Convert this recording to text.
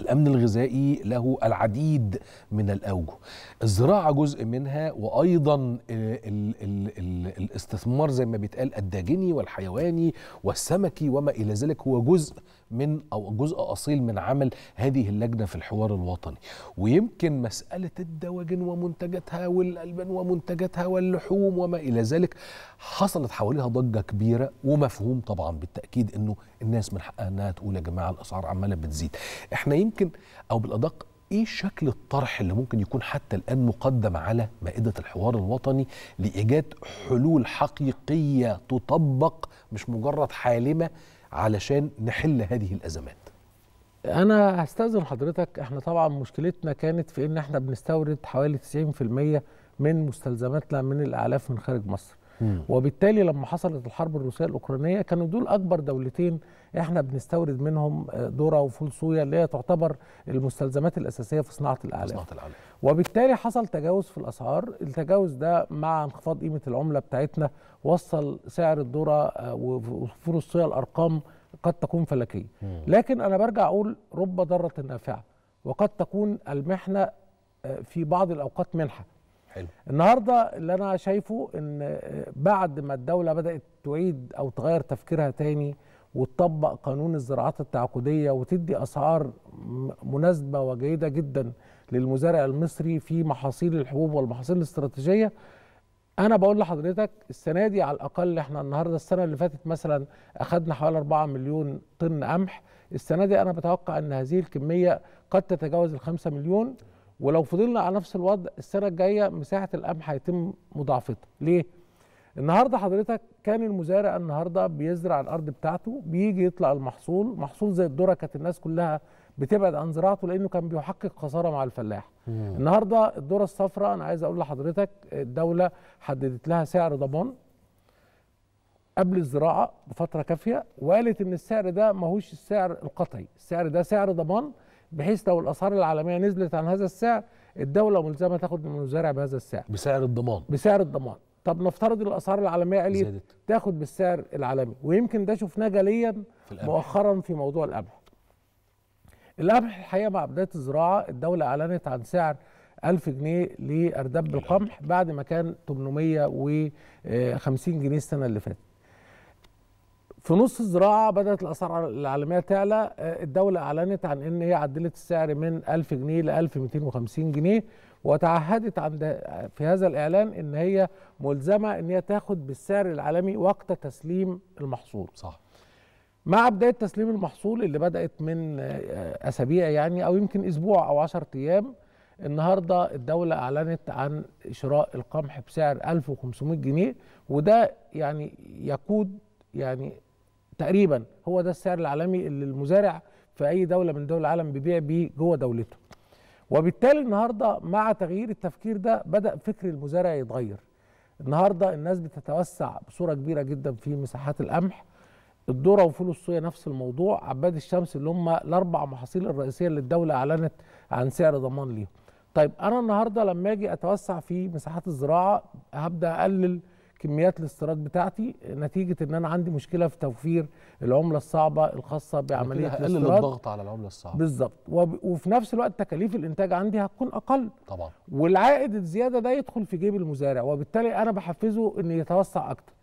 الأمن الغذائي له العديد من الأوجه، الزراعة جزء منها، وأيضا الاستثمار زي ما بيتقال الداجني والحيواني والسمكي وما إلى ذلك هو جزء من أو جزء أصيل من عمل هذه اللجنة في الحوار الوطني. ويمكن مسألة الدواجن ومنتجاتها والألبان ومنتجاتها واللحوم وما إلى ذلك حصلت حواليها ضجة كبيرة ومفهوم طبعا بالتأكيد أنه الناس من حقها أنها تقول يا جماعة الأسعار عمالة بتزيد. احنا يمكن أو بالأدق ايه شكل الطرح اللي ممكن يكون حتى الآن مقدم على مائدة الحوار الوطني لإيجاد حلول حقيقية تطبق مش مجرد حالمة علشان نحل هذه الأزمات؟ أنا هستأذن حضرتك، احنا طبعا مشكلتنا كانت في إن احنا بنستورد حوالي 90% من مستلزماتنا من الأعلاف من خارج مصر، وبالتالي لما حصلت الحرب الروسية الأوكرانية كانوا دول أكبر دولتين احنا بنستورد منهم ذرة وفول صويا اللي هي تعتبر المستلزمات الأساسية في صناعة الأعلاف، وبالتالي حصل تجاوز في الأسعار. التجاوز ده مع انخفاض قيمة العملة بتاعتنا وصل سعر الذرة وفول الصويا الأرقام قد تكون فلكية. لكن أنا برجع أقول رب ضارة نافعة، وقد تكون المحنة في بعض الأوقات منحة. حلو. النهارده اللي انا شايفه ان بعد ما الدوله بدات تعيد او تغير تفكيرها تاني وتطبق قانون الزراعات التعاقديه وتدي اسعار مناسبه وجيده جدا للمزارع المصري في محاصيل الحبوب والمحاصيل الاستراتيجيه، انا بقول لحضرتك السنه دي على الاقل، احنا النهارده السنه اللي فاتت مثلا اخذنا حوالي 4 مليون طن قمح، السنه دي انا بتوقع ان هذه الكميه قد تتجاوز ال 5 مليون، ولو فضلنا على نفس الوضع السنة الجاية مساحة القمح هيتم مضاعفتها. ليه؟ النهاردة حضرتك كان المزارع النهاردة بيزرع الأرض بتاعته، بيجي يطلع المحصول، محصول زي الذرة كانت الناس كلها بتبعد عن زراعته لأنه كان بيحقق خسارة مع الفلاح. النهاردة الذرة الصفراء أنا عايز أقول لحضرتك الدولة حددت لها سعر ضمان قبل الزراعة بفترة كافية، وقالت إن السعر ده ماهوش السعر القطعي، السعر ده سعر ضمان، بحيث لو الاسعار العالميه نزلت عن هذا السعر الدوله ملزمه تاخد من المزارع بهذا السعر بسعر الضمان. طب نفترض الاسعار العالميه عليت، تاخد بالسعر العالمي، ويمكن ده شفناه جليا مؤخرا في موضوع القمح. الحقيقه مع بدايه الزراعه الدوله اعلنت عن سعر 1000 جنيه لارداب القمح بعد ما كان 850 جنيه السنه اللي فاتت. في نص الزراعه بدات الاسعار العالميه تعلى، الدوله اعلنت عن ان هي عدلت السعر من 1000 جنيه ل 1250 جنيه، وتعهدت عند في هذا الاعلان ان هي ملزمه ان هي تاخد بالسعر العالمي وقت تسليم المحصول. صح. مع بدايه تسليم المحصول اللي بدات من اسابيع يعني او يمكن اسبوع او 10 ايام، النهارده الدوله اعلنت عن شراء القمح بسعر 1500 جنيه، وده يعني يقود يعني تقريبا هو ده السعر العالمي اللي المزارع في اي دوله من دول العالم بيبيع بيه جوه دولته. وبالتالي النهارده مع تغيير التفكير ده بدا فكر المزارع يتغير. النهارده الناس بتتوسع بصوره كبيره جدا في مساحات القمح، الذره وفول الصويا نفس الموضوع، عباد الشمس اللي هم الاربع محاصيل الرئيسيه اللي الدوله اعلنت عن سعر ضمان ليهم. طيب انا النهارده لما اجي اتوسع في مساحات الزراعه هبدا اقلل كميات الاستيراد بتاعتي نتيجه ان انا عندي مشكله في توفير العمله الصعبه الخاصه بعمليه الاستيراد. هقلل الضغط على العمله الصعبه بالظبط، وفي نفس الوقت تكاليف الانتاج عندي هتكون اقل طبعا، والعائد الزياده ده يدخل في جيب المزارع، وبالتالي انا بحفزه انه يتوسع اكتر.